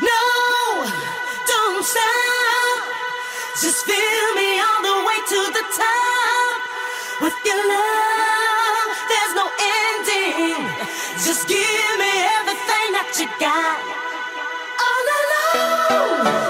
No, don't stop. Just feel me all the way to the top. With your love, there's no ending. Just give me everything that you got. All alone.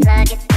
Plug it.